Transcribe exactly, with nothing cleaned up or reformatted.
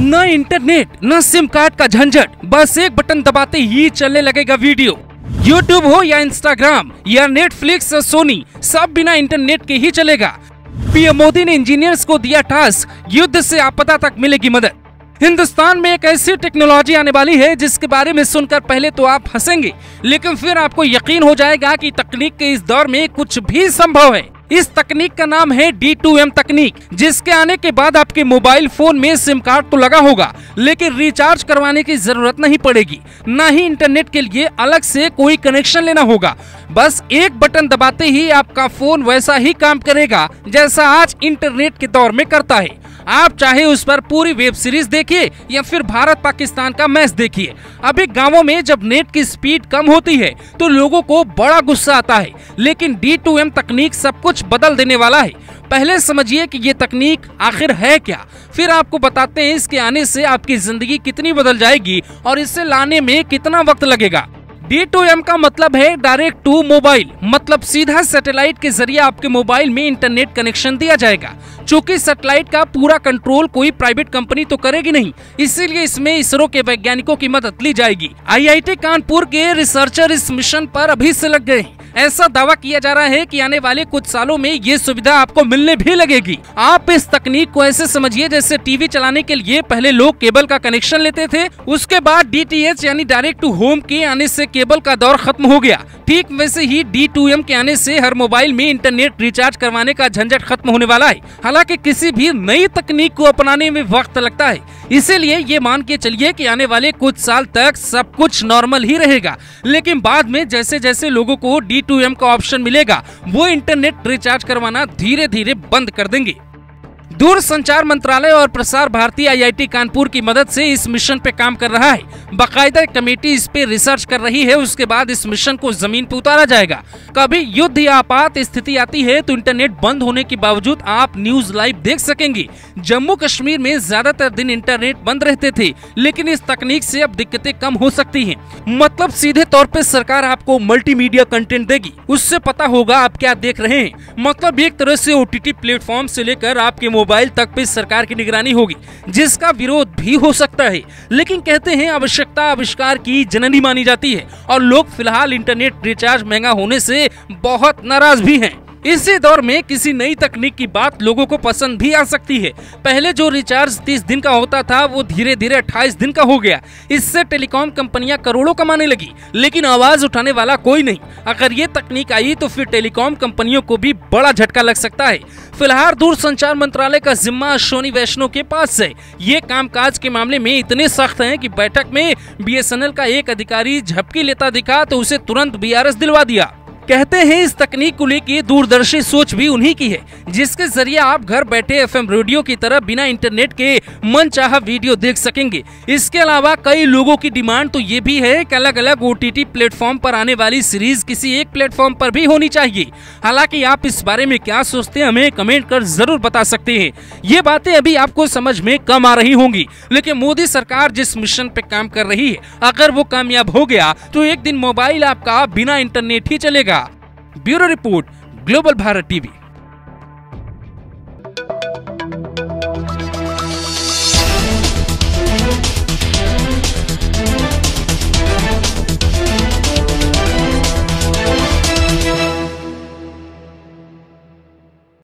न इंटरनेट न SIM card का झंझट, बस एक बटन दबाते ही चलने लगेगा वीडियो। यूट्यूब हो या इंस्टाग्राम या नेटफ्लिक्स या सोनी, सब बिना इंटरनेट के ही चलेगा। पीएम मोदी ने इंजीनियर्स को दिया टास्क, युद्ध से आपदा तक मिलेगी मदद। हिंदुस्तान में एक ऐसी टेक्नोलॉजी आने वाली है जिसके बारे में सुनकर पहले तो आप हंसेंगे, लेकिन फिर आपको यकीन हो जाएगा कि तकनीक के इस दौर में कुछ भी संभव है। इस तकनीक का नाम है डी टू एम तकनीक, जिसके आने के बाद आपके मोबाइल फोन में सिम कार्ड तो लगा होगा, लेकिन रिचार्ज करवाने की जरूरत नहीं पड़ेगी, न ही इंटरनेट के लिए अलग से कोई कनेक्शन लेना होगा। बस एक बटन दबाते ही आपका फोन वैसा ही काम करेगा जैसा आज इंटरनेट के दौर में करता है। आप चाहे उस पर पूरी वेब सीरीज देखिए या फिर भारत पाकिस्तान का मैच देखिए। अभी गाँवों में जब नेट की स्पीड कम होती है तो लोगों को बड़ा गुस्सा आता है, लेकिन डी टू एम तकनीक सब कुछ बदल देने वाला है। पहले समझिए कि ये तकनीक आखिर है क्या, फिर आपको बताते हैं इसके आने से आपकी जिंदगी कितनी बदल जाएगी और इसे लाने में कितना वक्त लगेगा। डी टू एम का मतलब है डायरेक्ट टू मोबाइल, मतलब सीधा सैटेलाइट के जरिए आपके मोबाइल में इंटरनेट कनेक्शन दिया जाएगा। चूंकि सैटेलाइट का पूरा कंट्रोल कोई प्राइवेट कंपनी तो करेगी नहीं, इसीलिए इसमें इसरो के वैज्ञानिकों की मदद ली जाएगी। आई आई टी कानपुर के रिसर्चर इस मिशन पर अभी से लग गए। ऐसा दावा किया जा रहा है कि आने वाले कुछ सालों में ये सुविधा आपको मिलने भी लगेगी। आप इस तकनीक को ऐसे समझिए जैसे टीवी चलाने के लिए पहले लोग केबल का कनेक्शन लेते थे, उसके बाद डी टी एच यानी डायरेक्ट टू होम के आने से केबल का दौर खत्म हो गया। ठीक वैसे ही डी टू एम के आने से हर मोबाइल में इंटरनेट रिचार्ज करवाने का झंझट खत्म होने वाला है। हालांकि किसी भी नई तकनीक को अपनाने में वक्त लगता है, इसीलिए ये मान के चलिए कि आने वाले कुछ साल तक सब कुछ नॉर्मल ही रहेगा, लेकिन बाद में जैसे जैसे लोगों को डी टू एम का ऑप्शन मिलेगा, वो इंटरनेट रिचार्ज करवाना धीरे धीरे बंद कर देंगे। दूर संचार मंत्रालय और Prasar Bharati I I T Kanpur की मदद से इस मिशन पे काम कर रहा है। बाकायदा कमेटी इस पे रिसर्च कर रही है। उसके बाद इस मिशन को जमीन पे उतारा जाएगा। कभी युद्ध या आपात स्थिति आती है तो इंटरनेट बंद होने के बावजूद आप न्यूज लाइव देख सकेंगे। जम्मू कश्मीर में ज्यादातर दिन इंटरनेट बंद रहते थे, लेकिन इस तकनीक से अब दिक्कतें कम हो सकती है। मतलब सीधे तौर पर सरकार आपको मल्टीमीडिया कंटेंट देगी, उससे पता होगा आप क्या देख रहे हैं। मतलब एक तरह से ओ टी टी प्लेटफॉर्म से लेकर आपके मोबाइल तक पे सरकार की निगरानी होगी, जिसका विरोध भी हो सकता है, लेकिन कहते हैं आवश्यकता आविष्कार की जननी मानी जाती है। और लोग फिलहाल इंटरनेट रिचार्ज महंगा होने से बहुत नाराज भी हैं। इसी दौर में किसी नई तकनीक की बात लोगों को पसंद भी आ सकती है। पहले जो रिचार्ज तीस दिन का होता था वो धीरे धीरे अट्ठाईस दिन का हो गया। इससे टेलीकॉम कंपनियां करोड़ों कमाने लगी, लेकिन आवाज उठाने वाला कोई नहीं। अगर ये तकनीक आई तो फिर टेलीकॉम कंपनियों को भी बड़ा झटका लग सकता है। फिलहाल दूरसंचार मंत्रालय का जिम्मा सोनी वैष्णो के पास है। ये कामकाज के मामले में इतने सख्त है कि बैठक में बी एस एन एल का एक अधिकारी झपकी लेता दिखा तो उसे तुरंत बी आर एस दिलवा दिया। कहते हैं इस तकनीक को लेकर दूरदर्शी सोच भी उन्हीं की है, जिसके जरिए आप घर बैठे एफ एम रेडियो की तरह बिना इंटरनेट के मनचाहा वीडियो देख सकेंगे। इसके अलावा कई लोगों की डिमांड तो ये भी है कि अलग अलग ओ टी टी प्लेटफॉर्म पर आने वाली सीरीज किसी एक प्लेटफॉर्म पर भी होनी चाहिए। हालांकि आप इस बारे में क्या सोचते हैं हमें कमेंट कर जरूर बता सकते हैं। ये बातें अभी आपको समझ में कम आ रही होंगी, लेकिन मोदी सरकार जिस मिशन पे काम कर रही है, अगर वो कामयाब हो गया तो एक दिन मोबाइल आपका बिना इंटरनेट ही चलेगा। Bureau report global Bharat TV.